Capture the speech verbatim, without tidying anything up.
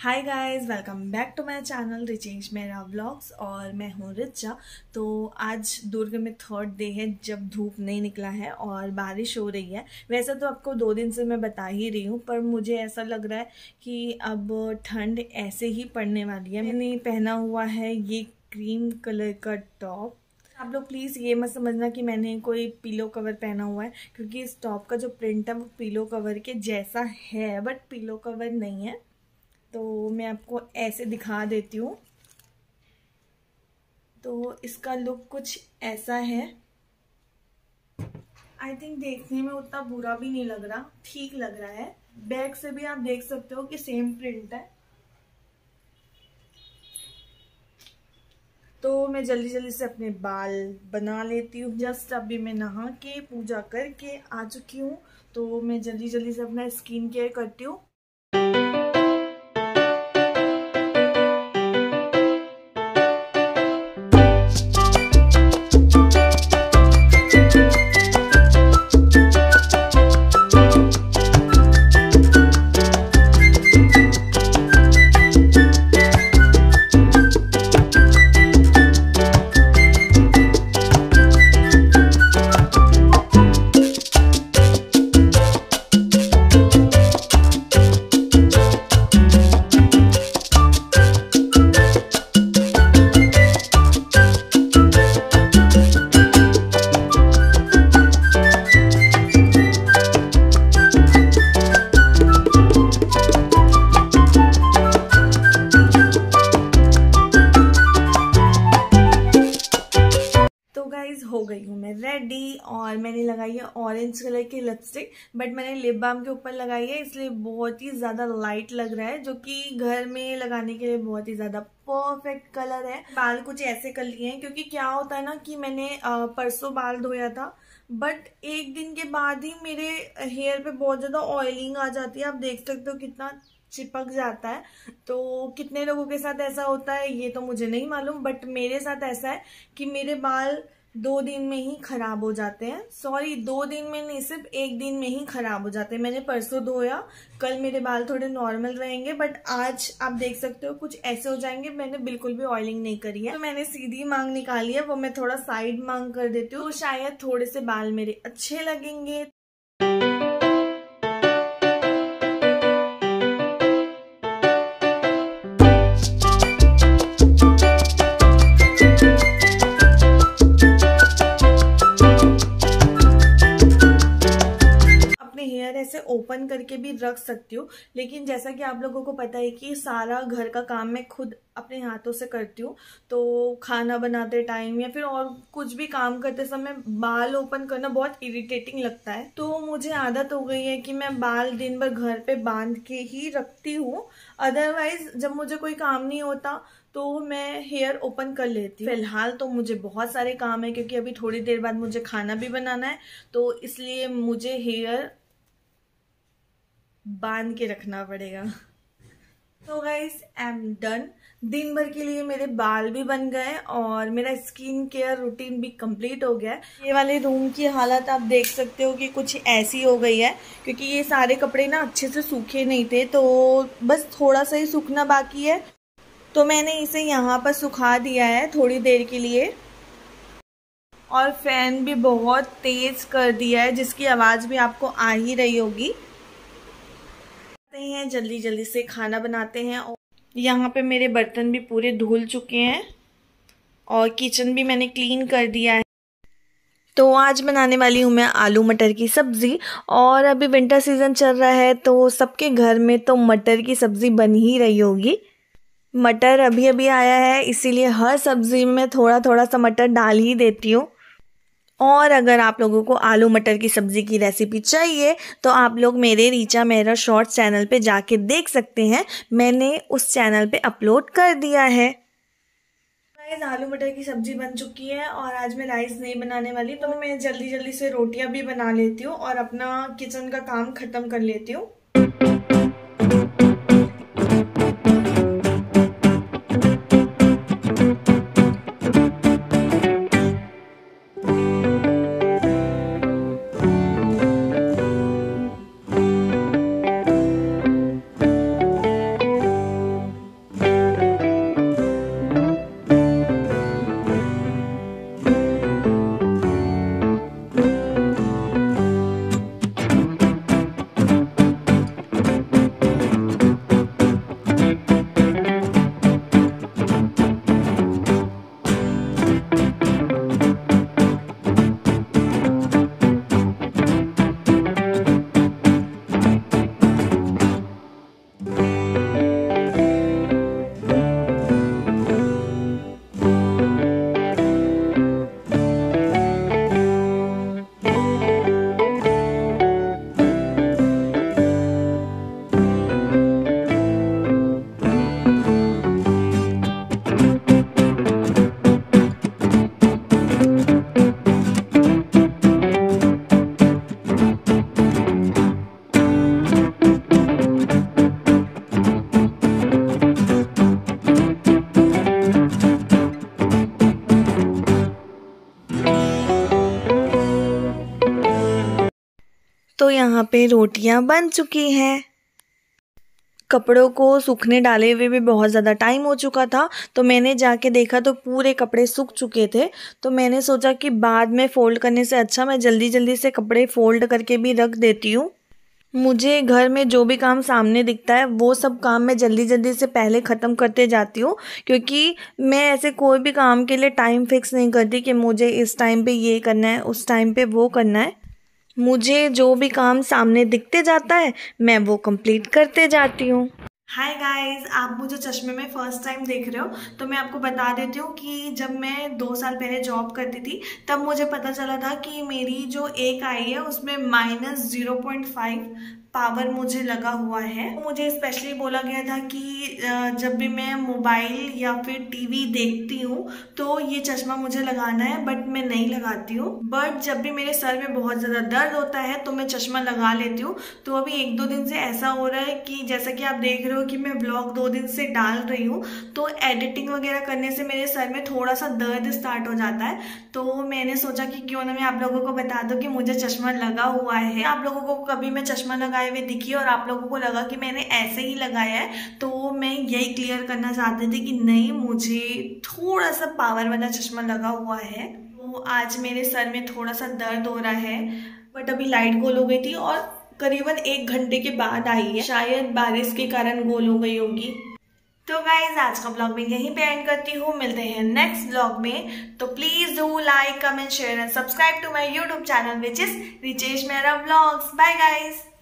Hi guys, welcome back to my channel Richesh Mehra vlogs. और मैं हूँ रिचा। तो आज दुर्ग में थर्ड डे है जब धूप नहीं निकला है और बारिश हो रही है। वैसे तो आपको दो दिन से मैं बता ही रही हूँ, पर मुझे ऐसा लग रहा है कि अब ठंड ऐसे ही पड़ने वाली है। मैंने पहना हुआ है ये क्रीम कलर का टॉप। आप लोग प्लीज़ ये मत समझना कि मैंने कोई पिलो कवर पहना हुआ है, क्योंकि इस टॉप का जो प्रिंट है वो पिलो कवर के जैसा है, बट पिलो कवर नहीं है। तो मैं आपको ऐसे दिखा देती हूँ। तो इसका लुक कुछ ऐसा है। आई थिंक देखने में उतना बुरा भी नहीं लग रहा, ठीक लग रहा है। बैक से भी आप देख सकते हो कि सेम प्रिंट है। तो मैं जल्दी जल्दी से अपने बाल बना लेती हूँ। जस्ट अभी मैं नहा के पूजा करके आ चुकी हूँ, तो मैं जल्दी जल्दी से अपना स्किन केयर करती हूँ। हो गई हूँ मैं रेडी। और मैंने लगाई है ऑरेंज कलर की लिपस्टिक, बट मैंने लिप बाम के ऊपर लगाई है, इसलिए बहुत ही ज़्यादा लाइट लग रहा है, जो कि घर में लगाने के लिए बहुत ही ज़्यादा परफेक्ट कलर है। बाल कुछ ऐसे कर लिए हैं, क्योंकि क्या होता है ना कि मैंने परसों बाल धोया था, बट एक दिन के बाद ही मेरे हेयर पे बहुत ज़्यादा ऑयलिंग आ जाती है। आप देख सकते हो कितना चिपक जाता है। तो कितने लोगों के साथ ऐसा होता है ये तो मुझे नहीं मालूम, बट मेरे साथ ऐसा है कि मेरे बाल दो दिन में ही खराब हो जाते हैं। सॉरी, दो दिन में नहीं, सिर्फ एक दिन में ही खराब हो जाते हैं। मैंने परसों धोया, कल मेरे बाल थोड़े नॉर्मल रहेंगे, बट आज आप देख सकते हो कुछ ऐसे हो जाएंगे। मैंने बिल्कुल भी ऑयलिंग नहीं करी है। तो मैंने सीधी मांग निकाली है, वो मैं थोड़ा साइड मांग कर देती हूँ, तो शायद थोड़े से बाल मेरे अच्छे लगेंगे। ऐसे ओपन करके भी रख सकती हूँ, लेकिन जैसा कि आप लोगों को पता है कि सारा घर का काम मैं खुद अपने हाथों से करती हूँ, तो खाना बनाते टाइम या फिर और कुछ भी काम करते समय बाल ओपन करना बहुत इरिटेटिंग लगता है। तो मुझे आदत हो गई है कि मैं बाल दिन भर घर पे बांध के ही रखती हूँ। अदरवाइज जब मुझे कोई काम नहीं होता तो मैं हेयर ओपन कर लेती हूँ। फिलहाल तो मुझे बहुत सारे काम है, क्योंकि अभी थोड़ी देर बाद मुझे खाना भी बनाना है, तो इसलिए मुझे हेयर बांध के रखना पड़ेगा। तो गाइस, आई एम डन। दिन भर के लिए मेरे बाल भी बन गए और मेरा स्किन केयर रूटीन भी कंप्लीट हो गया है। ये वाले रूम की हालत आप देख सकते हो कि कुछ ऐसी हो गई है, क्योंकि ये सारे कपड़े ना अच्छे से सूखे नहीं थे, तो बस थोड़ा सा ही सूखना बाकी है। तो मैंने इसे यहाँ पर सुखा दिया है थोड़ी देर के लिए, और फैन भी बहुत तेज़ कर दिया है, जिसकी आवाज़ भी आपको आ ही रही होगी। हैं जल्दी जल्दी से खाना बनाते हैं। और यहाँ पे मेरे बर्तन भी पूरे धुल चुके हैं और किचन भी मैंने क्लीन कर दिया है। तो आज बनाने वाली हूँ मैं आलू मटर की सब्ज़ी। और अभी विंटर सीज़न चल रहा है, तो सबके घर में तो मटर की सब्ज़ी बन ही रही होगी। मटर अभी अभी आया है, इसीलिए हर सब्ज़ी में थोड़ा थोड़ा सा मटर डाल ही देती हूँ। और अगर आप लोगों को आलू मटर की सब्ज़ी की रेसिपी चाहिए तो आप लोग मेरे रीचा मेहरा शॉर्ट्स चैनल पे जाके देख सकते हैं, मैंने उस चैनल पे अपलोड कर दिया है। गाइस, आलू मटर की सब्ज़ी बन चुकी है और आज मैं राइस नहीं बनाने वाली, तो मैं जल्दी जल्दी से रोटियां भी बना लेती हूँ और अपना किचन का काम ख़त्म कर लेती हूँ। तो यहाँ पे रोटियाँ बन चुकी हैं। कपड़ों को सूखने डाले हुए भी बहुत ज़्यादा टाइम हो चुका था, तो मैंने जाके देखा तो पूरे कपड़े सूख चुके थे। तो मैंने सोचा कि बाद में फ़ोल्ड करने से अच्छा मैं जल्दी जल्दी से कपड़े फ़ोल्ड करके भी रख देती हूँ। मुझे घर में जो भी काम सामने दिखता है वो सब काम मैं जल्दी जल्दी से पहले ख़त्म करते जाती हूँ, क्योंकि मैं ऐसे कोई भी काम के लिए टाइम फिक्स नहीं करती कि मुझे इस टाइम पे ये करना है, उस टाइम पे वो करना है। मुझे जो भी काम सामने दिखते जाता है मैं वो कंप्लीट करते जाती हूँ। हाय गाइस, आप मुझे चश्मे में फ़र्स्ट टाइम देख रहे हो तो मैं आपको बता देती हूँ कि जब मैं दो साल पहले जॉब करती थी तब मुझे पता चला था कि मेरी जो एक आई है उसमें minus zero point five power मुझे लगा हुआ है। मुझे स्पेशली बोला गया था कि जब भी मैं मोबाइल या फिर टीवी देखती हूँ तो ये चश्मा मुझे लगाना है, बट मैं नहीं लगाती हूँ। बट जब भी मेरे सर में बहुत ज़्यादा दर्द होता है तो मैं चश्मा लगा लेती हूँ। तो अभी एक दो दिन से ऐसा हो रहा है कि जैसा कि आप देख रहे हो कि मैं ब्लॉग दो दिन से डाल रही हूँ, तो एडिटिंग वगैरह करने से मेरे सर में थोड़ा सा दर्द स्टार्ट हो जाता है। तो मैंने सोचा कि क्यों ना मैं आप लोगों को बता दूँ कि मुझे चश्मा लगा हुआ है। आप लोगों को कभी मैं चश्मा लगा वे दिखी और आप लोगों को लगा कि मैंने ऐसे ही लगाया है, तो मैं यही क्लियर करना चाहती थी कि नहीं, मुझे थोड़ा सा पावर वाला चश्मा लगा हुआ है। तो आज मेरे सर में थोड़ा सा दर्द हो रहा है, बट अभी लाइट गोल हो गई थी और करीबन एक घंटे के बाद आई है, शायद बारिश के कारण गोल हो गई होगी। तो गाइज, आज का ब्लॉग मैं यहीं पे एंड करती हूँ। मिलते हैं नेक्स्ट ब्लॉग में। तो please do like, comment, share and subscribe to my YouTube channel which is Richesh Mehra vlogs. Bye guys.